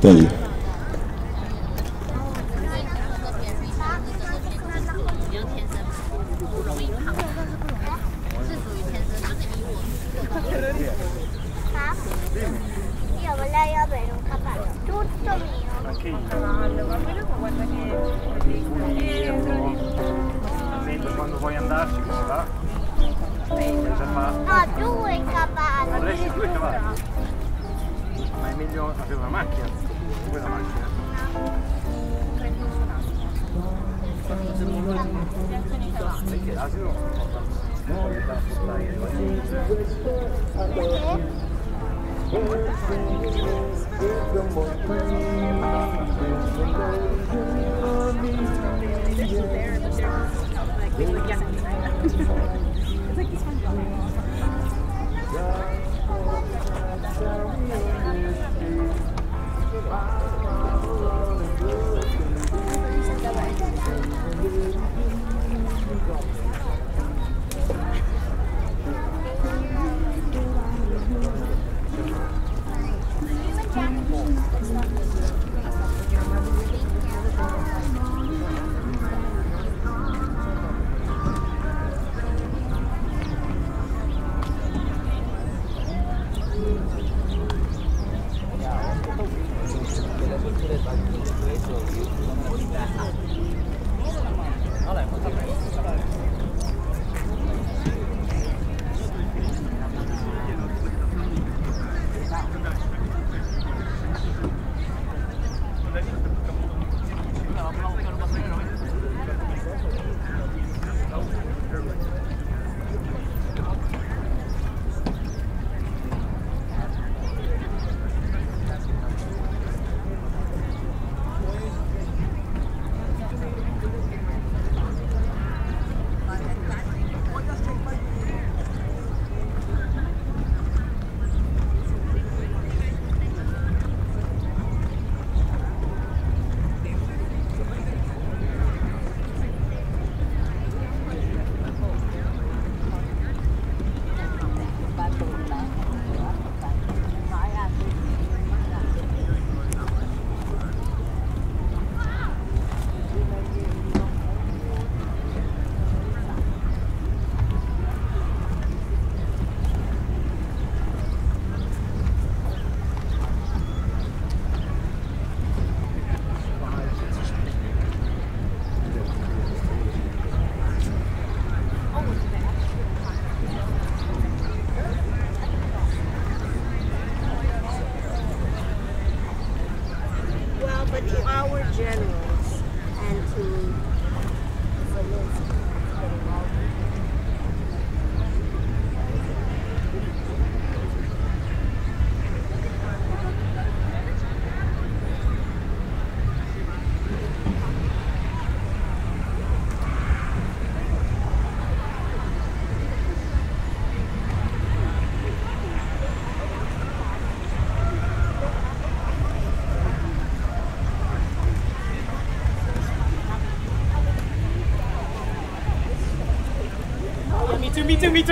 thing. Quando vuoi andarci che si va? No, due cavalli. Vorresti due cavalli? Ma è meglio avere una macchina. Quella macchina. Perché l'asino non porta a portare le macchine. It's like this one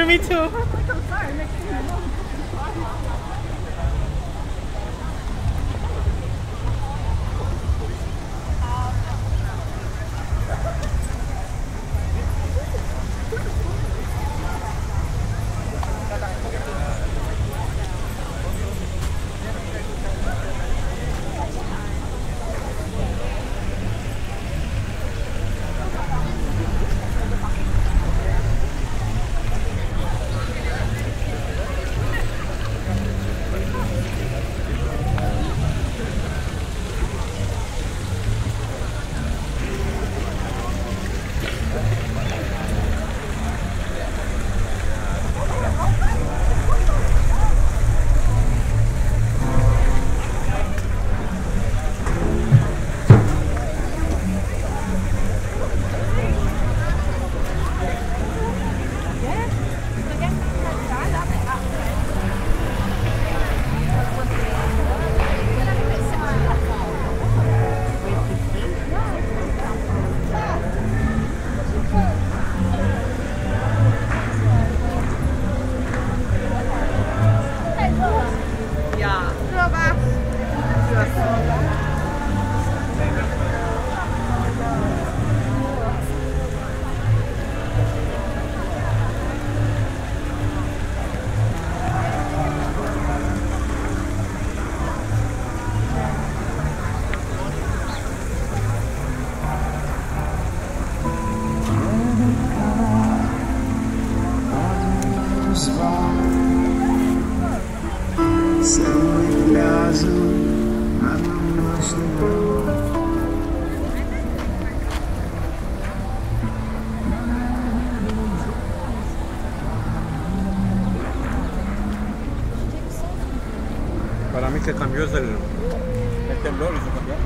Me too. I'm sorry, spot. Same lazım, anlamazdım. Para mí se cambió el temblor hizo cambiar.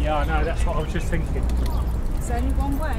Yeah, no, that's what I was just thinking. It's only one way.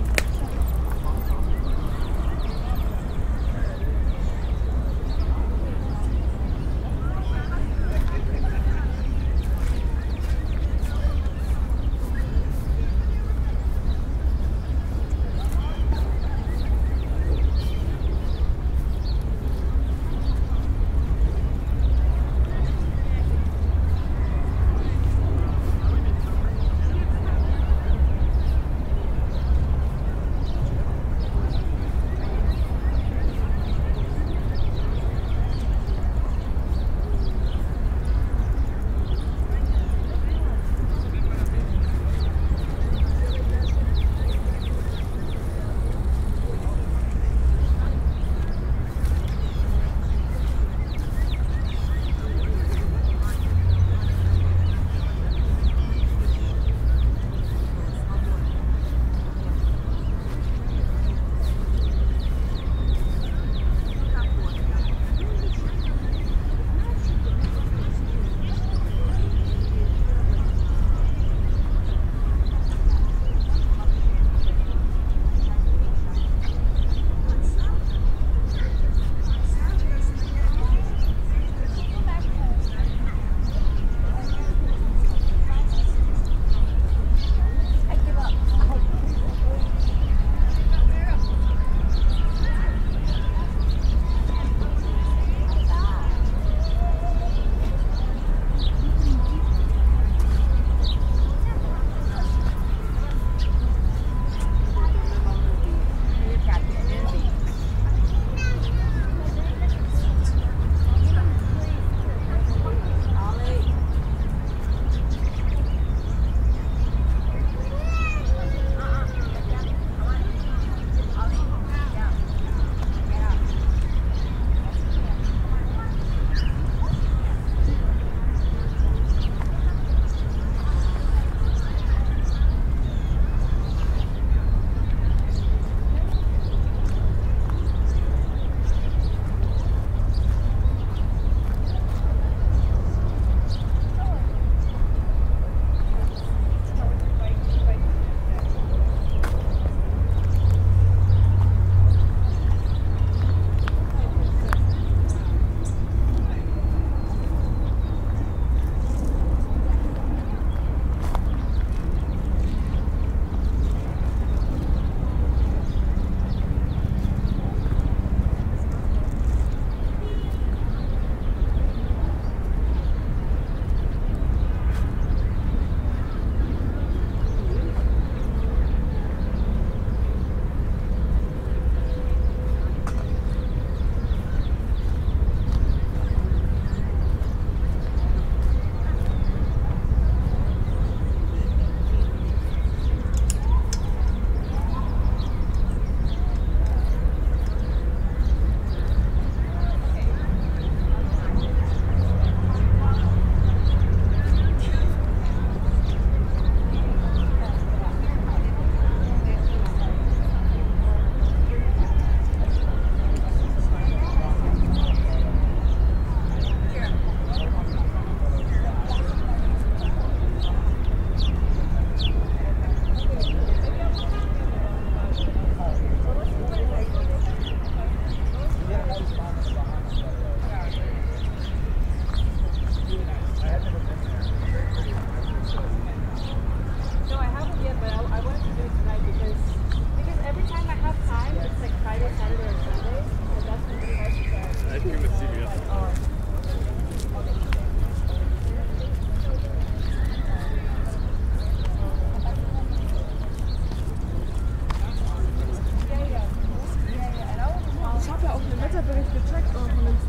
ça peut rester claque en même temps.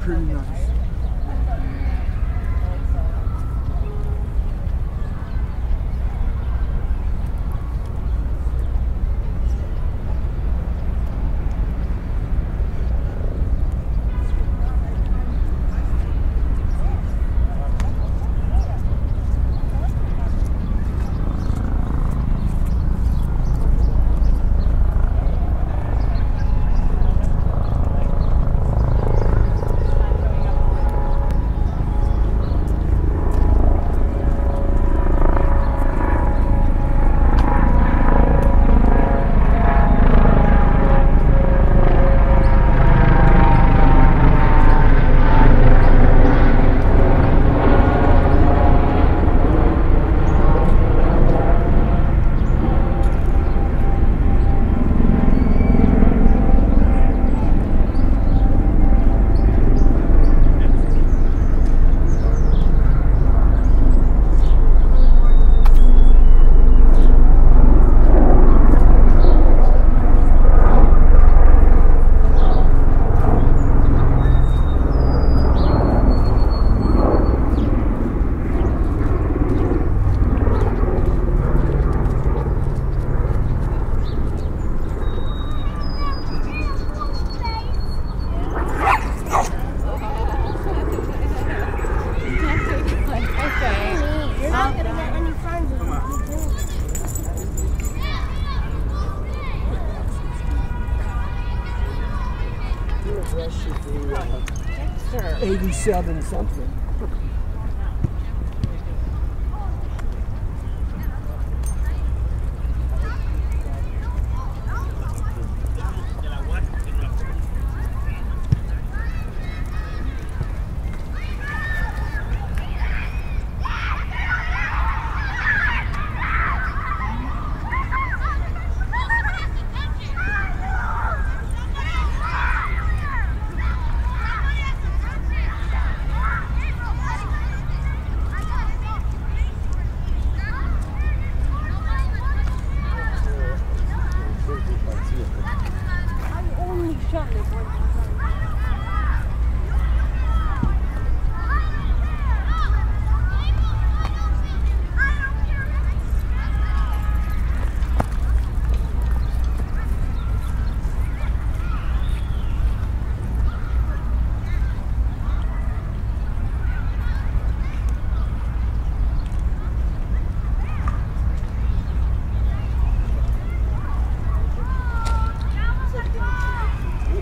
Pretty nice. That should be 87 something.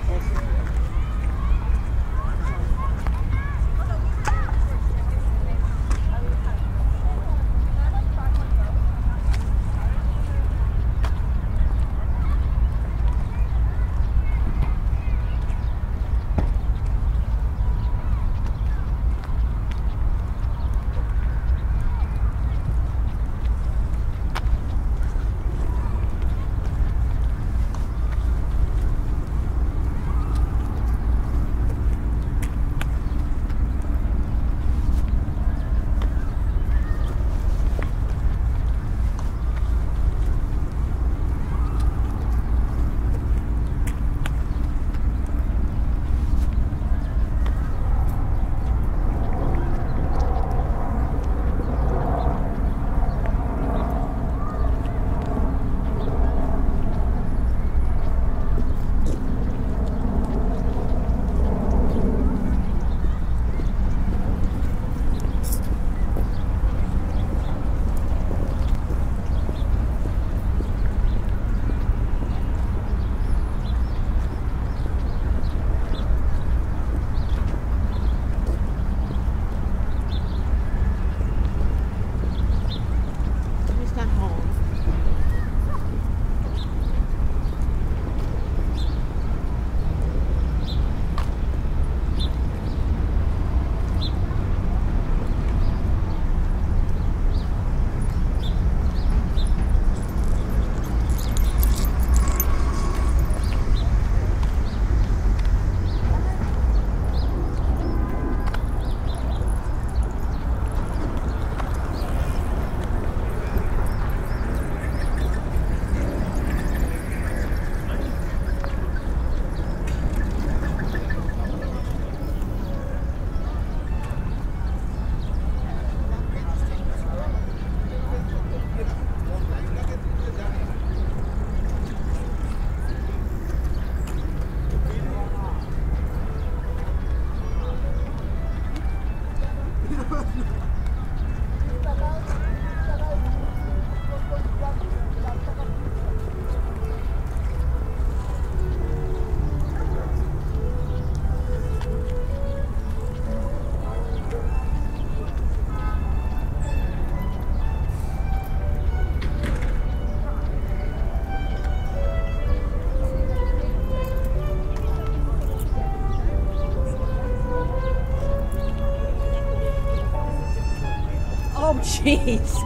Thank you. Jeez.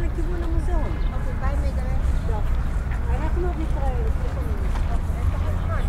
לכיוון המוזיאון. אוקיי, ביי מגלה. טוב. אנחנו עוד נתראה לפני כמה ימים. אוקיי, אין לך זמן.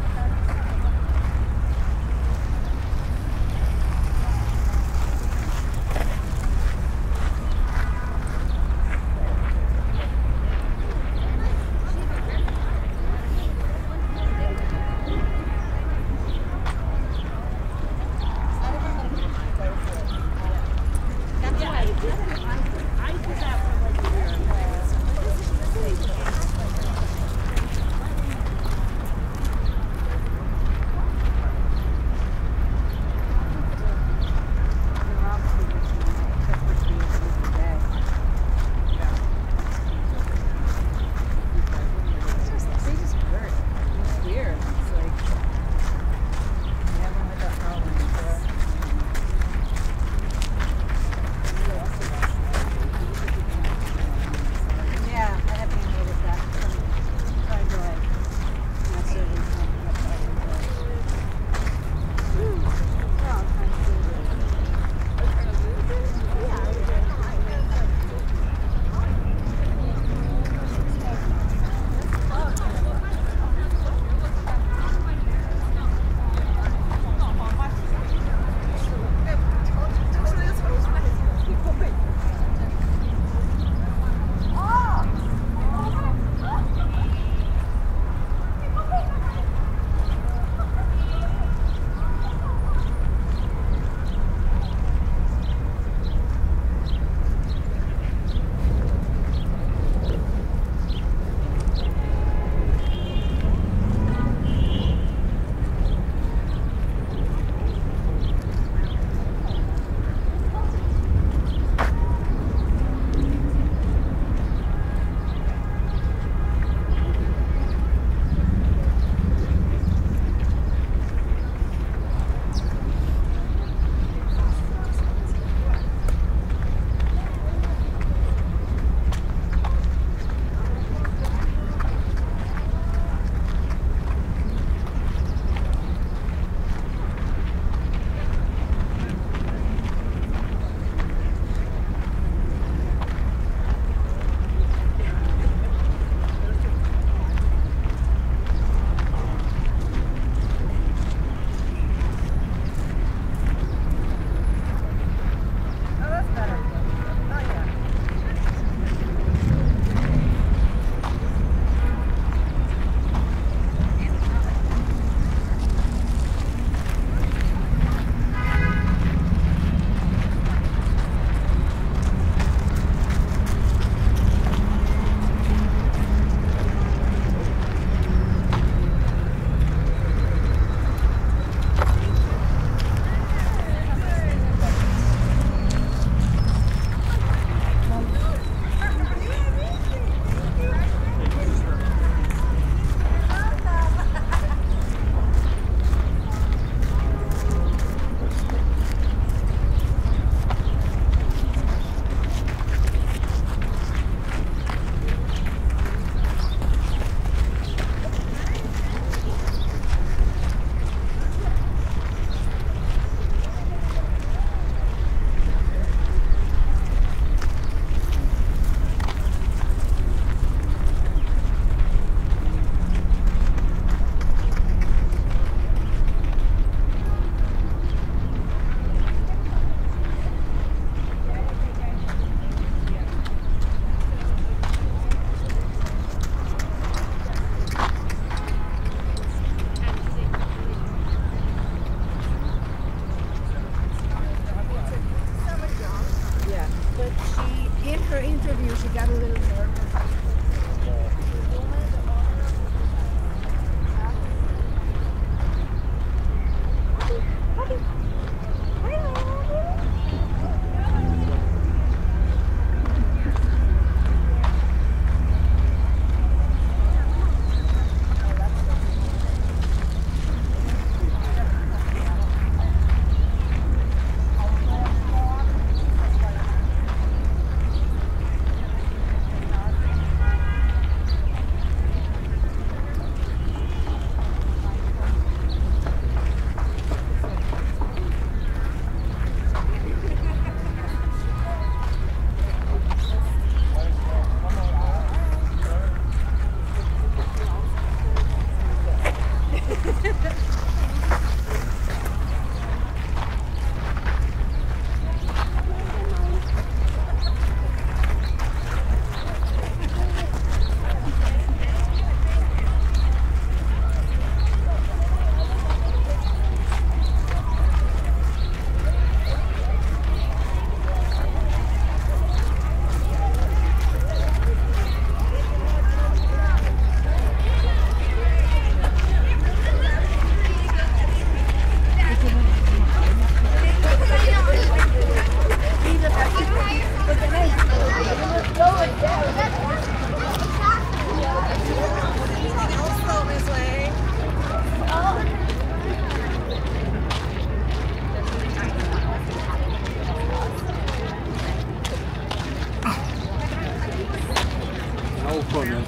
whole front now.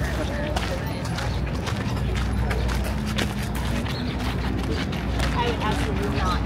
I absolutely not.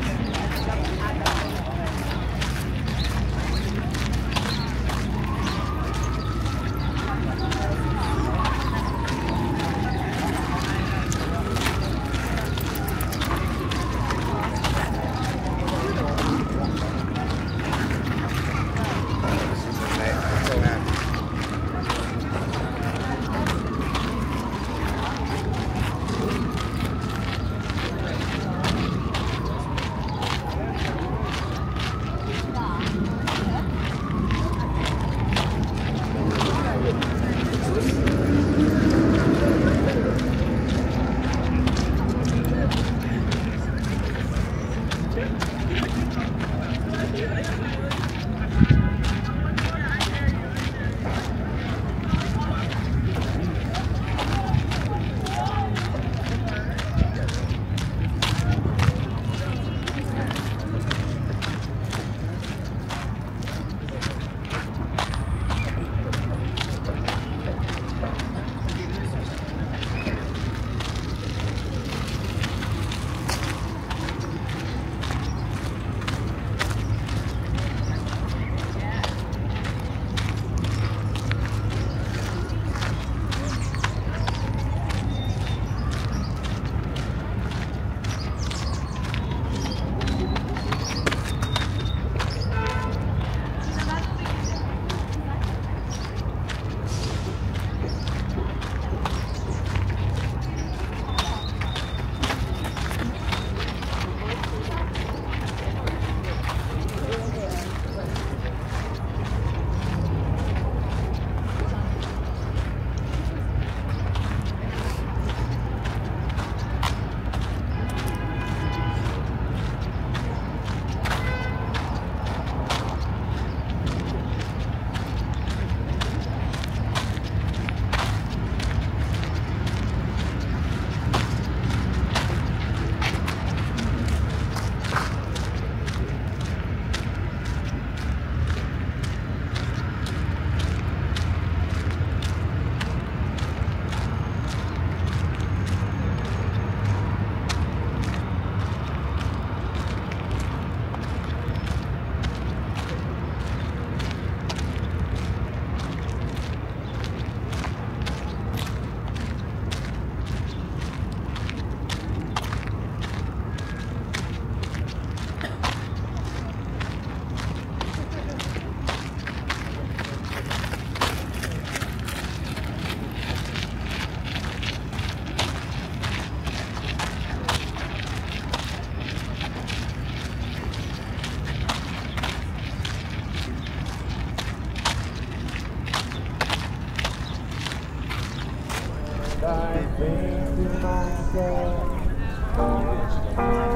I think to myself,